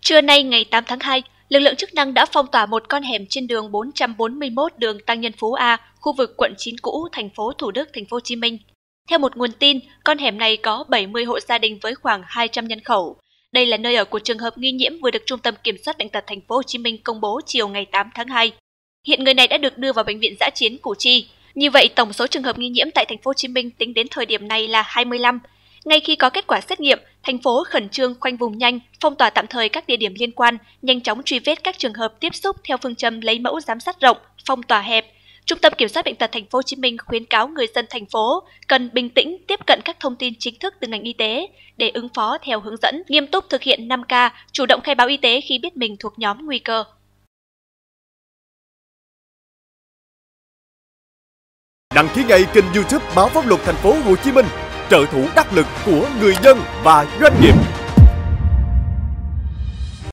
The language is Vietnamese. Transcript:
Trưa nay ngày 8 tháng 2, lực lượng chức năng đã phong tỏa một con hẻm trên đường 441 đường Tăng Nhơn Phú A, khu vực quận 9 cũ, thành phố Thủ Đức, thành phố Hồ Chí Minh. Theo một nguồn tin, con hẻm này có 70 hộ gia đình với khoảng 200 nhân khẩu. Đây là nơi ở của trường hợp nghi nhiễm vừa được Trung tâm Kiểm soát bệnh tật thành phố Hồ Chí Minh công bố chiều ngày 8 tháng 2. Hiện người này đã được đưa vào bệnh viện dã chiến Củ Chi. Như vậy, tổng số trường hợp nghi nhiễm tại thành phố Hồ Chí Minh tính đến thời điểm này là 25. Ngay khi có kết quả xét nghiệm, thành phố khẩn trương khoanh vùng nhanh, phong tỏa tạm thời các địa điểm liên quan, nhanh chóng truy vết các trường hợp tiếp xúc theo phương châm lấy mẫu giám sát rộng, phong tỏa hẹp. Trung tâm Kiểm soát bệnh tật thành phố Hồ Chí Minh khuyến cáo người dân thành phố cần bình tĩnh tiếp cận các thông tin chính thức từ ngành y tế để ứng phó theo hướng dẫn, nghiêm túc thực hiện 5K, chủ động khai báo y tế khi biết mình thuộc nhóm nguy cơ. Đăng ký ngay kênh YouTube Báo Pháp Luật TP HCM, trợ thủ đắc lực của người dân và doanh nghiệp.